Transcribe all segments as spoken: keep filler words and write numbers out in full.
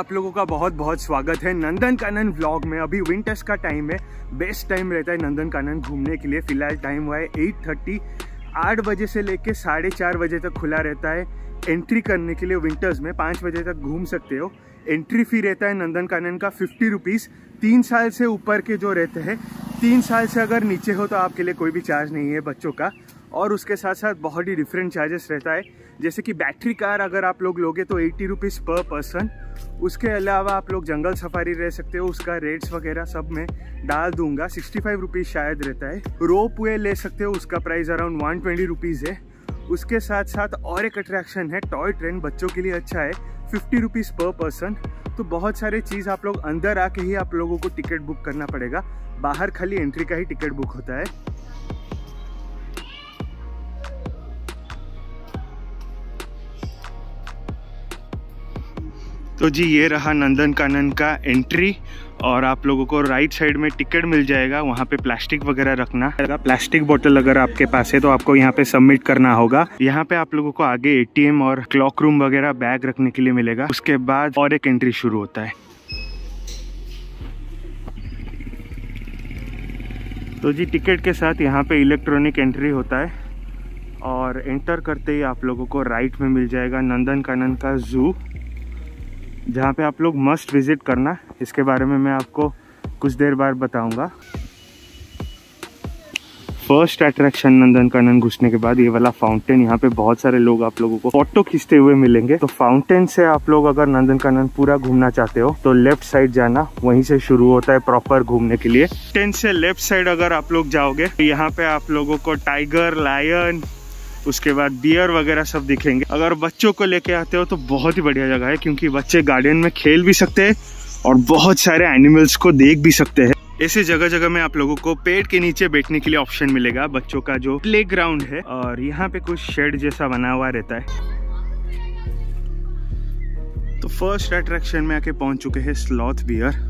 आप लोगों का बहुत बहुत स्वागत है नंदन कानन व्लॉग में। अभी विंटर्स का टाइम है, बेस्ट टाइम रहता है नंदन कानन घूमने के लिए। फिलहाल टाइम हुआ है एट थर्टी, आठ बजे से लेके साढ़े चार बजे तक खुला रहता है। एंट्री करने के लिए विंटर्स में पाँच बजे तक घूम सकते हो। एंट्री फ़ी रहता है नंदन कानन का फिफ्टी रुपीज़। तीन साल से ऊपर के जो रहते हैं, तीन साल से अगर नीचे हो तो आपके लिए कोई भी चार्ज नहीं है बच्चों का। और उसके साथ साथ बहुत ही डिफरेंट चार्जेस रहता है, जैसे कि बैटरी कार अगर आप लोग लोगे तो एटी रुपीज़ पर पर्सन। उसके अलावा आप लोग जंगल सफारी रह सकते हो, उसका रेट्स वगैरह सब मैं डाल दूंगा। सिक्सटी फाइव रुपीज़ शायद रहता है। रोप वे ले सकते हो, उसका price around one twenty rupees है। उसके साथ साथ और एक अट्रैक्शन है टॉय ट्रेन, बच्चों के लिए अच्छा है, फिफ्टी रुपीज़ पर पर्सन। तो बहुत सारे चीज़ आप लोग अंदर आके ही आप लोगों को टिकट बुक करना पड़ेगा, बाहर खाली एंट्री का ही टिकट बुक होता है। तो जी ये रहा नंदन कानन का एंट्री, और आप लोगों को राइट साइड में टिकट मिल जाएगा। वहाँ पे प्लास्टिक वगैरह रखना है, प्लास्टिक बोतल अगर आपके पास है तो आपको यहाँ पे सबमिट करना होगा। यहाँ पे आप लोगों को आगे एटीएम और क्लॉक रूम वगैरह बैग रखने के लिए मिलेगा। उसके बाद और एक एंट्री शुरू होता है। तो जी टिकट के साथ यहाँ पे इलेक्ट्रॉनिक एंट्री होता है, और एंटर करते ही आप लोगों को राइट में मिल जाएगा नंदन कानन का जू, जहाँ पे आप लोग मस्ट विजिट करना। इसके बारे में मैं आपको कुछ देर बाद बताऊंगा। फर्स्ट अट्रैक्शन नंदन कानन घुसने के बाद ये वाला फाउंटेन, यहाँ पे बहुत सारे लोग आप लोगों को फोटो खींचते हुए मिलेंगे। तो फाउंटेन से आप लोग अगर नंदन कानन पूरा घूमना चाहते हो तो लेफ्ट साइड जाना, वहीं से शुरू होता है प्रॉपर घूमने के लिए। फाउंटेन से लेफ्ट साइड अगर आप लोग जाओगे तो यहाँ पे आप लोगों को टाइगर, लायन, उसके बाद डियर वगैरह सब दिखेंगे। अगर बच्चों को लेके आते हो तो बहुत ही बढ़िया जगह है, क्योंकि बच्चे गार्डन में खेल भी सकते हैं और बहुत सारे एनिमल्स को देख भी सकते हैं। ऐसे जगह जगह में आप लोगों को पेड़ के नीचे बैठने के लिए ऑप्शन मिलेगा, बच्चों का जो प्ले ग्राउंड है, और यहाँ पे कुछ शेड जैसा बना हुआ रहता है। तो फर्स्ट अट्रैक्शन में आके पहुंच चुके हैं स्लॉथ बियर।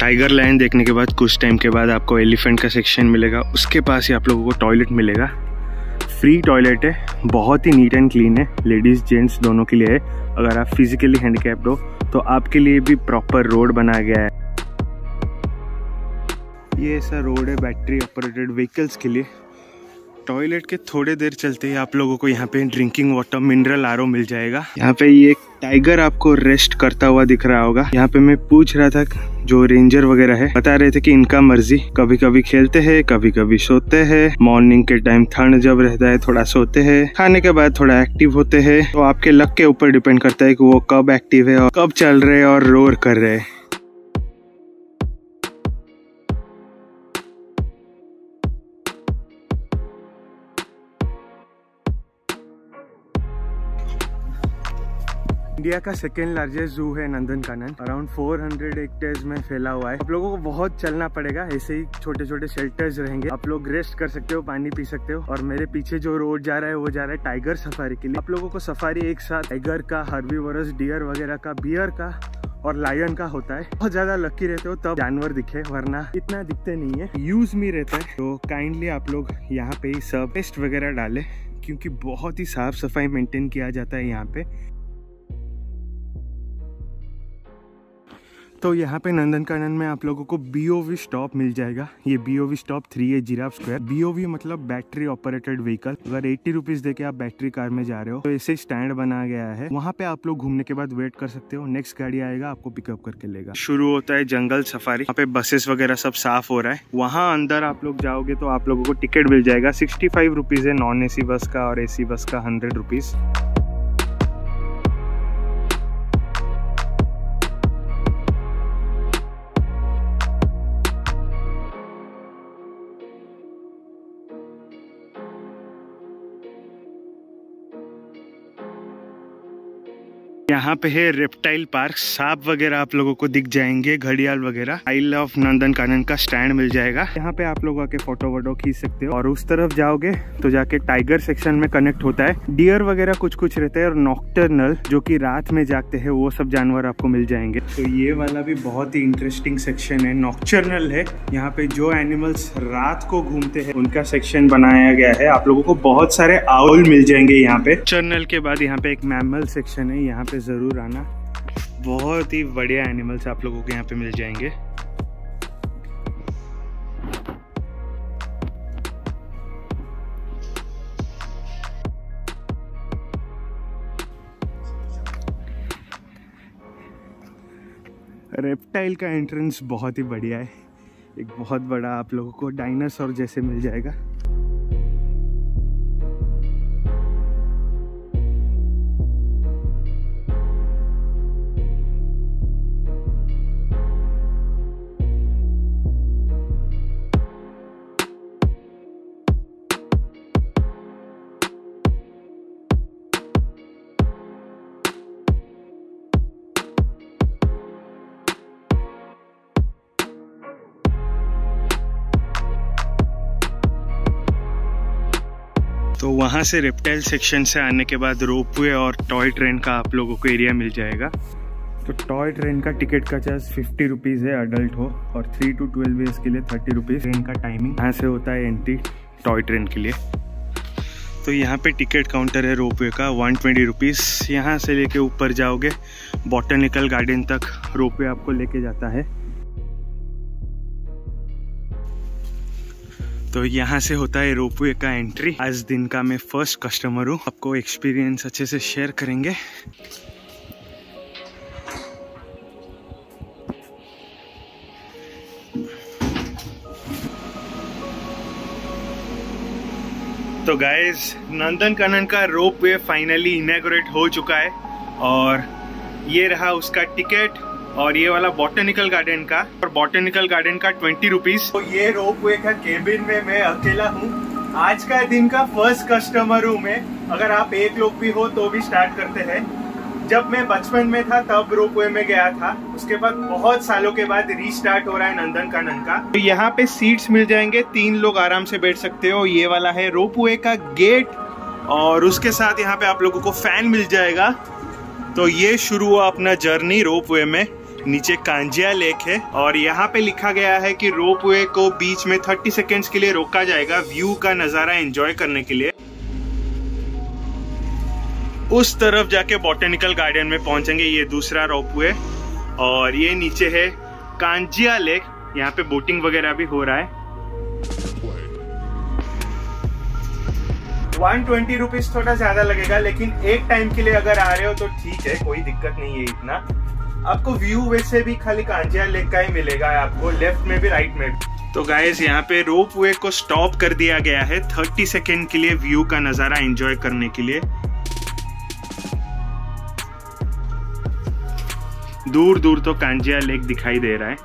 टाइगर लाइन देखने के बाद कुछ टाइम के बाद आपको एलिफेंट का सेक्शन मिलेगा। उसके पास ही आप लोगों को टॉयलेट मिलेगा, फ्री टॉयलेट है, बहुत ही नीट एंड क्लीन है, लेडीज़ जेंट्स दोनों के लिए है। अगर आप फिजिकली हैंडीकैप्ड हो तो आपके लिए भी प्रॉपर रोड बनाया गया है। ये ऐसा रोड है बैटरी ऑपरेटेड व्हीकल्स के लिए। टॉयलेट के थोड़े देर चलते ही आप लोगों को यहाँ पे ड्रिंकिंग वाटर, मिनरल आरओ मिल जाएगा। यहाँ पे ये टाइगर आपको रेस्ट करता हुआ दिख रहा होगा। यहाँ पे मैं पूछ रहा था जो रेंजर वगैरह है, बता रहे थे कि इनका मर्जी, कभी कभी खेलते हैं, कभी कभी सोते हैं। मॉर्निंग के टाइम ठंड जब रहता है थोड़ा सोते हैं, खाने के बाद थोड़ा एक्टिव होते हैं। तो आपके लक के ऊपर डिपेंड करता है कि वो कब एक्टिव है और कब चल रहे है और रोर कर रहे है। इंडिया का सेकेंड लार्जेस्ट जू है Nandan Kanan, around four hundred hectares में फैला हुआ है। आप लोगों को बहुत चलना पड़ेगा, ऐसे ही छोटे छोटे शेल्टर्स रहेंगे, आप लोग रेस्ट कर सकते हो, पानी पी सकते हो। और मेरे पीछे जो रोड जा रहा है वो जा रहा है टाइगर सफारी के लिए। आप लोगों को सफारी एक साथ टाइगर का, हर्बीवोरस डियर वगैरह का, बियर का और लायन का होता है। बहुत ज्यादा लकी रहते हो तब जानवर दिखे, वरना इतना दिखते नहीं है। यूज में रहता है तो काइंडली आप लोग यहाँ पे ही सब पेस्ट वगैरह डाले, क्योंकि बहुत ही साफ सफाई मेंटेन किया जाता है यहाँ पे। दोस्तों यहाँ पे नंदन कानन में आप लोगों को बीओवी स्टॉप मिल जाएगा। ये BOV stop three A giraffe square. BOV मतलब बैटरी ऑपरेटेड व्हीकल। अगर एट्टी रुपीज देके आप बैटरी कार में जा रहे हो तो ऐसे स्टैंड बनाया गया है, वहाँ पे आप लोग घूमने के बाद वेट कर सकते हो। नेक्स्ट गाड़ी आएगा आपको पिकअप करके लेगा। शुरू होता है जंगल सफारी। यहाँ पे बसेस वगैरह सब साफ हो रहा है। वहाँ अंदर आप लोग जाओगे तो आप लोगों को टिकट मिल जाएगा। सिक्सटी फाइव रुपीज है नॉन ए सी बस का और ए सी बस का हंड्रेड रुपीज। यहाँ पे है रेप्टाइल पार्क। सांप वगैरह आप लोगों को दिख जाएंगे, घड़ियाल वगैरह। आई लव नंदन कानन का स्टैंड मिल जाएगा, यहाँ पे आप लोग आके फोटो वोटो खींच सकते हो। और उस तरफ जाओगे तो जाके टाइगर सेक्शन में कनेक्ट होता है। डियर वगैरह कुछ कुछ रहते हैं और नॉक्टर्नल जो कि रात में जागते हैं वो सब जानवर आपको मिल जाएंगे। तो ये वाला भी बहुत ही इंटरेस्टिंग सेक्शन है, नॉक्टर्नल है। यहाँ पे जो एनिमल्स रात को घूमते हैं उनका सेक्शन बनाया गया है। आप लोगों को बहुत सारे आउल मिल जाएंगे यहाँ पे। नॉक्टर्नल के बाद यहाँ पे एक मैमल सेक्शन है, यहाँ पे जरूर आना। बहुत ही बढ़िया एनिमल्स आप लोगों के यहाँ पे मिल जाएंगे। रेप्टाइल का एंट्रेंस बहुत ही बढ़िया है। एक बहुत बड़ा आप लोगों को डायनासोर जैसे मिल जाएगा। तो वहाँ से रेप्टाइल सेक्शन से आने के बाद रोपवे और टॉय ट्रेन का आप लोगों को एरिया मिल जाएगा। तो टॉय ट्रेन का टिकट का चार्ज फिफ्टी रुपीज़ है अडल्ट हो, और थ्री टू ट्वेल्व ईयर्स के लिए थर्टी रुपीज़। ट्रेन का टाइमिंग यहाँ से होता है एंट्री टॉय ट्रेन के लिए। तो यहाँ पे टिकट काउंटर है रोपवे का वन ट्वेंटी रुपीज़। यहाँ से लेके ऊपर जाओगे बॉटनिकल गार्डन तक रोपवे आपको लेके जाता है। तो यहाँ से होता है रोपवे का एंट्री। आज दिन का मैं फर्स्ट कस्टमर हूँ, आपको एक्सपीरियंस अच्छे से शेयर करेंगे। तो गाइस नंदन कानन का रोपवे फाइनली इनॉग्रेट हो चुका है, और ये रहा उसका टिकट। और ये वाला बॉटनिकल गार्डन का, और बॉटनिकल गार्डन का ट्वेंटी रुपीज। तो ये रोपवे का केबिन में मैं अकेला हूँ। आज का दिन का फर्स्ट कस्टमर हूँ मैं। अगर आप एक लोग भी हो तो भी स्टार्ट करते हैं। जब मैं बचपन में था तब रोपवे में गया था, उसके बाद बहुत सालों के बाद रीस्टार्ट हो रहा है नंदन कानन का। तो यहाँ पे सीट्स मिल जाएंगे, तीन लोग आराम से बैठ सकते हो। ये वाला है रोपवे का गेट, और उसके साथ यहाँ पे आप लोगों को फैन मिल जाएगा। तो ये शुरू हुआ अपना जर्नी रोपवे में। नीचे कांजिया लेक है, और यहाँ पे लिखा गया है कि रोपवे को बीच में थर्टी सेकेंड्स के लिए रोका जाएगा व्यू का नजारा एंजॉय करने के लिए। उस तरफ जाके बॉटनिकल गार्डन में पहुंचेंगे, ये दूसरा रोपवे। और ये नीचे है कांजिया लेक, यहाँ पे बोटिंग वगैरह भी हो रहा है। वन ट्वेंटी रुपीज थोड़ा ज्यादा लगेगा, लेकिन एक टाइम के लिए अगर आ रहे हो तो ठीक है, कोई दिक्कत नहीं है इतना। आपको व्यू वैसे भी खाली कांजिया लेक का ही मिलेगा आपको, लेफ्ट में भी राइट में भी। तो गाइस यहाँ पे रोपवे को स्टॉप कर दिया गया है थर्टी सेकेंड के लिए व्यू का नजारा एंजॉय करने के लिए। दूर दूर तो कांजिया लेक दिखाई दे रहा है।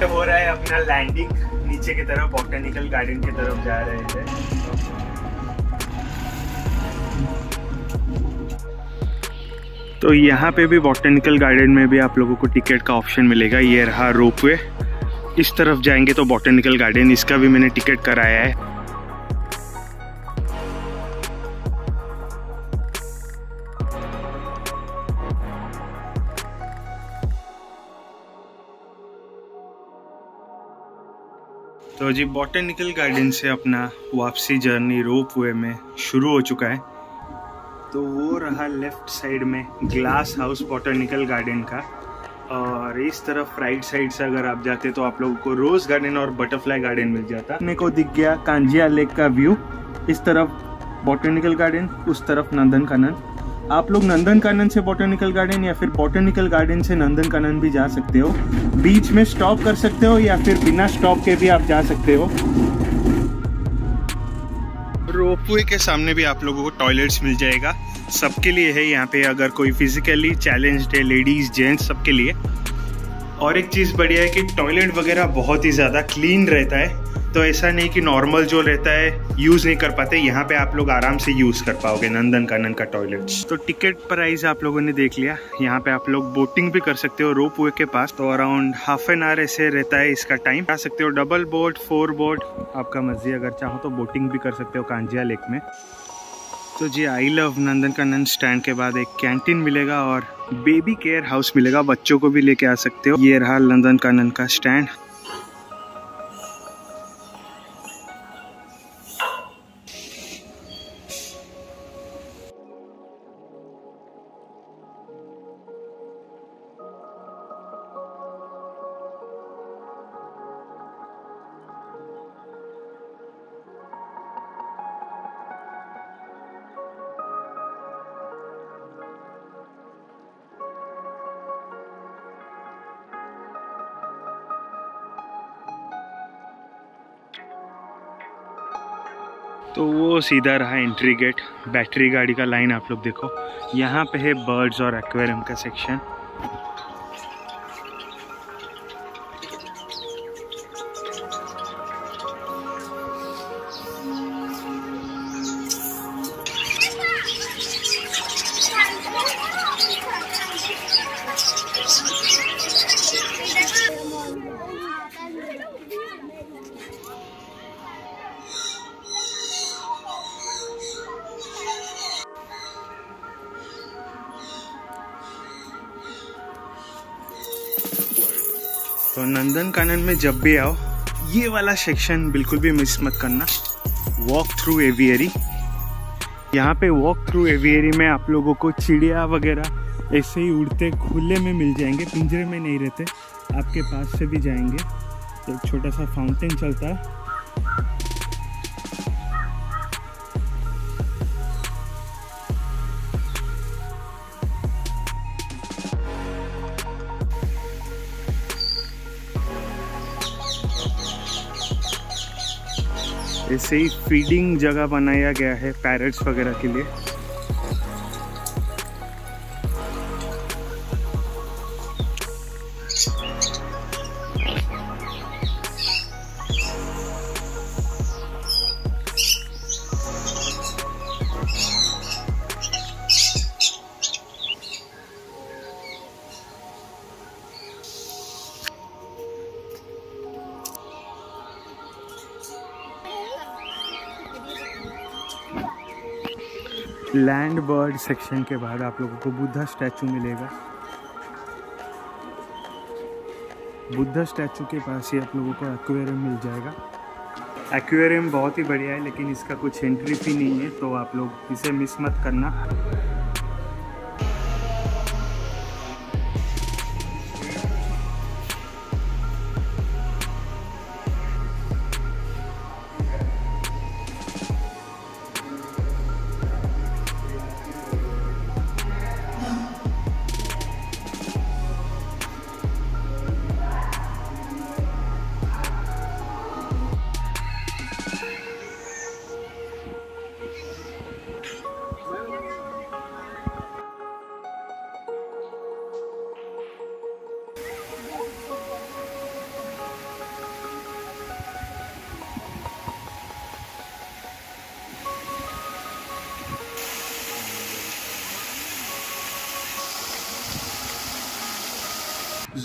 तो हो रहा है अपना लैंडिंग, नीचे की तरफ बॉटनिकल गार्डन की तरफ जा रहे थे। तो यहाँ पे भी बॉटनिकल गार्डन में भी आप लोगों को टिकट का ऑप्शन मिलेगा। ये रहा रोपवे, इस तरफ जाएंगे तो बॉटनिकल गार्डन, इसका भी मैंने टिकट कराया है। तो जी बॉटनिकल गार्डन से अपना वापसी जर्नी रोपवे में शुरू हो चुका है। तो वो रहा लेफ्ट साइड में ग्लास हाउस बॉटनिकल गार्डन का। और इस तरफ राइट साइड से अगर आप जाते तो आप लोगों को रोज गार्डन और बटरफ्लाई गार्डन मिल जाता। अपने को दिख गया कांजिया लेक का व्यू, इस तरफ बॉटनिकल गार्डन, उस तरफ नंदन कानन। आप लोग नंदन कानन से बॉटनिकल गार्डन या फिर बॉटनिकल गार्डन से नंदन कानन भी जा सकते हो, बीच में स्टॉप कर सकते हो या फिर बिना स्टॉप के भी आप जा सकते हो। रोपवे के सामने भी आप लोगों को टॉयलेट्स मिल जाएगा, सबके लिए है यहाँ पे, अगर कोई फिजिकली चैलेंज्ड है, लेडीज जेंट्स सबके लिए। और एक चीज़ बढ़िया है कि टॉयलेट वगैरह बहुत ही ज़्यादा क्लीन रहता है, तो ऐसा नहीं कि नॉर्मल जो रहता है यूज़ नहीं कर पाते, यहाँ पे आप लोग आराम से यूज़ कर पाओगे नंदन कानन का टॉयलेट्स। तो टिकट प्राइस आप लोगों ने देख लिया, यहाँ पे आप लोग बोटिंग भी कर सकते हो रोप वे के पास, तो अराउंड हाफ एन आवर ऐसे रहता है इसका टाइम। आ सकते हो डबल बोट, फोर बोट, आपका मर्जी, अगर चाहो तो बोटिंग भी कर सकते हो कांजिया लेक में। तो जी I love Nandan Kanan stand के बाद एक कैंटीन मिलेगा और बेबी केयर हाउस मिलेगा, बच्चों को भी लेके आ सकते हो। ये रहा नंदन कानन का स्टैंड। तो वो सीधा रहा एंट्री गेट, बैटरी गाड़ी का लाइन आप लोग देखो। यहाँ पे है बर्ड्स और एक्वेरियम का सेक्शन। तो नंदन कानन में जब भी आओ ये वाला सेक्शन बिल्कुल भी मिस मत करना, वॉक थ्रू एवियरी। यहाँ पे वॉक थ्रू एवियरी में आप लोगों को चिड़िया वगैरह ऐसे ही उड़ते खुले में मिल जाएंगे, पिंजरे में नहीं रहते, आपके पास से भी जाएंगे। तो एक छोटा सा फाउंटेन चलता है। ऐसे ही फीडिंग जगह बनाया गया है पैरट्स वगैरह के लिए। लैंड बर्ड सेक्शन के बाद आप लोगों को बुद्धा स्टैचू मिलेगा। बुद्धा स्टैचू के पास ही आप लोगों को एक्वेरियम मिल जाएगा। एक्वेरियम बहुत ही बढ़िया है, लेकिन इसका कुछ एंट्री फी नहीं है, तो आप लोग इसे मिस मत करना।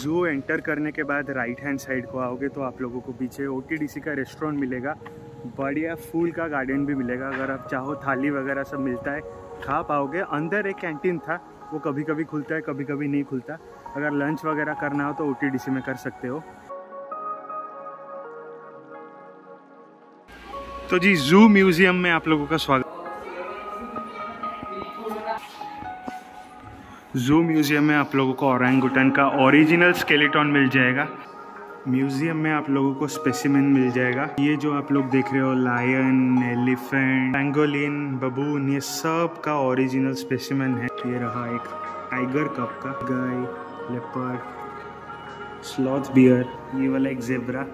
ज़ू एंटर करने के बाद राइट हैंड साइड को आओगे तो आप लोगों को पीछे ओटीडीसी का रेस्टोरेंट मिलेगा, बढ़िया फूल का गार्डन भी मिलेगा। अगर आप चाहो थाली वगैरह सब मिलता है, खा पाओगे। अंदर एक कैंटीन था, वो कभी कभी खुलता है, कभी कभी नहीं खुलता। अगर लंच वगैरह करना हो तो ओटीडीसी में कर सकते हो। तो जी ज़ू म्यूजियम में आप लोगों का स्वागत। जू म्यूज़ियम में आप लोगों को ओरंगुटन का ओरिजिनल स्केलेटॉन मिल जाएगा। म्यूज़ियम में आप लोगों को स्पेसिमेन मिल जाएगा। ये जो आप लोग देख रहे हो लायन, एलिफेंट, पेंगोलिन, बबून, ये सब का ओरिजिनल स्पेसिमेन है। ये रहा एक टाइगर कप का, गाय, लेपर्ड, स्लॉथ बियर, ये वाला एक जेब्रा,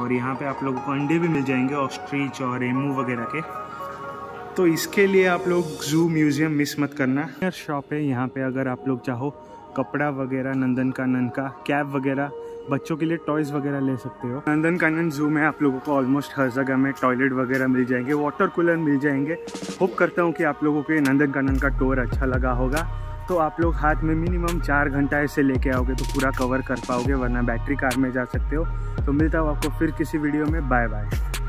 और यहाँ पे आप लोगों को अंडे भी मिल जाएंगे ऑस्ट्रिच और एमू वगैरह के। तो इसके लिए आप लोग जू म्यूज़ियम मिस मत करना। शॉप है यहाँ पे, अगर आप लोग चाहो कपड़ा वगैरह नंदन कानन का, कैप वगैरह, बच्चों के लिए टॉयज़ वगैरह ले सकते हो। नंदन कानन जू में आप लोगों को ऑलमोस्ट हर जगह में टॉयलेट वगैरह मिल जाएंगे, वाटर कूलर मिल जाएंगे। होप करता हूँ कि आप लोगों को नंदन कानन का टूर अच्छा लगा होगा। तो आप लोग हाथ में मिनिमम चार घंटा ऐसे लेके आओगे तो पूरा कवर कर पाओगे, वरना बैटरी कार में जा सकते हो। तो मिलता हूँ आपको फिर किसी वीडियो में। Bye bye.